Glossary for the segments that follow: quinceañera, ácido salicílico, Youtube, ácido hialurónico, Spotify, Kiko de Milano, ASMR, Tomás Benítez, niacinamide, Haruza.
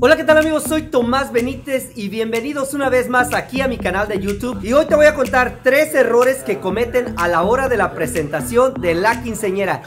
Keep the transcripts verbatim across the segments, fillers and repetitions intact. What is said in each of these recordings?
Hola, ¿qué tal amigos? Soy Tomás Benítez y bienvenidos una vez más aquí a mi canal de YouTube. Y hoy te voy a contar tres errores que cometen a la hora de la presentación de la quinceañera.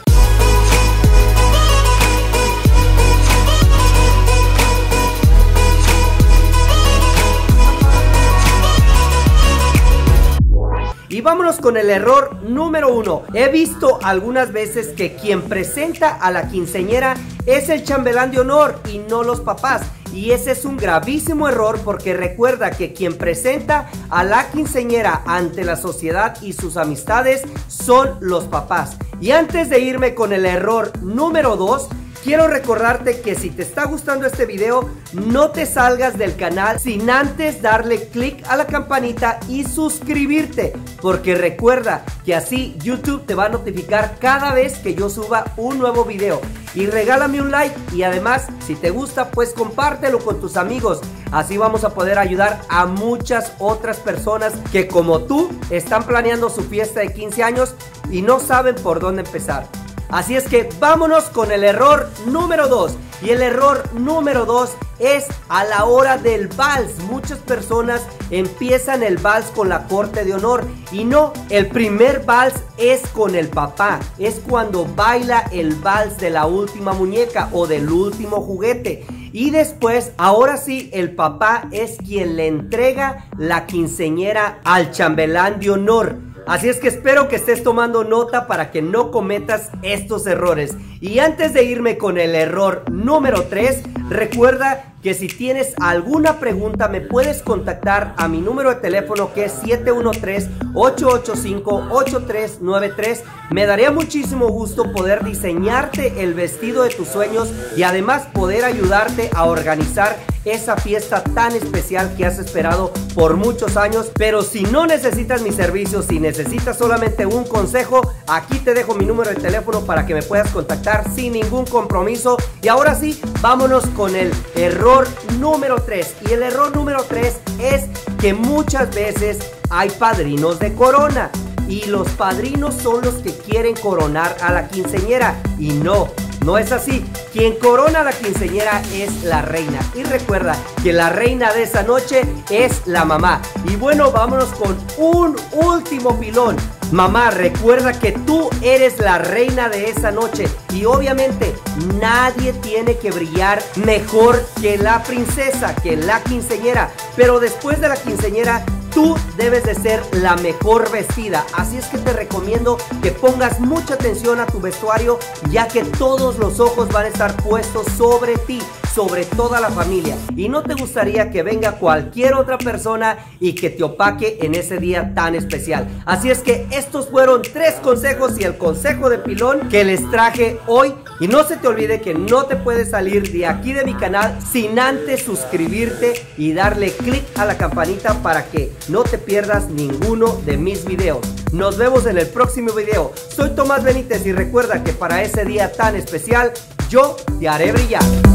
Y vámonos con el error número uno. He visto algunas veces que quien presenta a la quinceañera es el chambelán de honor y no los papás. Y ese es un gravísimo error porque recuerda que quien presenta a la quinceañera ante la sociedad y sus amistades son los papás. Y antes de irme con el error número dos, quiero recordarte que si te está gustando este video, no te salgas del canal sin antes darle click a la campanita y suscribirte, porque recuerda que así YouTube te va a notificar cada vez que yo suba un nuevo video. Y regálame un like y además, si te gusta, pues compártelo con tus amigos. Así vamos a poder ayudar a muchas otras personas que como tú están planeando su fiesta de quince años y no saben por dónde empezar. Así es que vámonos con el error número dos. Y el error número dos es a la hora del vals. Muchas personas empiezan el vals con la corte de honor. Y no, el primer vals es con el papá. Es cuando baila el vals de la última muñeca o del último juguete. Y después, ahora sí, el papá es quien le entrega la quinceañera al chambelán de honor. Así es que espero que estés tomando nota para que no cometas estos errores. Y antes de irme con el error número tres, recuerda que si tienes alguna pregunta me puedes contactar a mi número de teléfono que es siete uno tres, ocho ocho cinco, ocho tres nueve tres. Me daría muchísimo gusto poder diseñarte el vestido de tus sueños y además poder ayudarte a organizar esa fiesta tan especial que has esperado por muchos años. Pero si no necesitas mis servicios, si necesitas solamente un consejo, aquí te dejo mi número de teléfono para que me puedas contactar sin ningún compromiso. Y ahora sí, vámonos con el error número tres. Y el error número tres es que muchas veces hay padrinos de corona y los padrinos son los que quieren coronar a la quinceañera. Y no, no es así. Quien corona a la quinceañera es la reina. Y recuerda que la reina de esa noche es la mamá. Y bueno, vámonos con un último pilón. Mamá, recuerda que tú eres la reina de esa noche. Y obviamente nadie tiene que brillar mejor que la princesa, que la quinceañera. Pero después de la quinceañera, tú debes de ser la mejor vestida, así es que te recomiendo que pongas mucha atención a tu vestuario, ya que todos los ojos van a estar puestos sobre ti, sobre toda la familia. Y no te gustaría que venga cualquier otra persona y que te opaque en ese día tan especial. Así es que estos fueron tres consejos y el consejo de pilón que les traje hoy. Y no se te olvide que no te puedes salir de aquí de mi canal sin antes suscribirte y darle click a la campanita para que no te pierdas ninguno de mis videos. Nos vemos en el próximo video. Soy Tomás Benítez y recuerda que para ese día tan especial yo te haré brillar.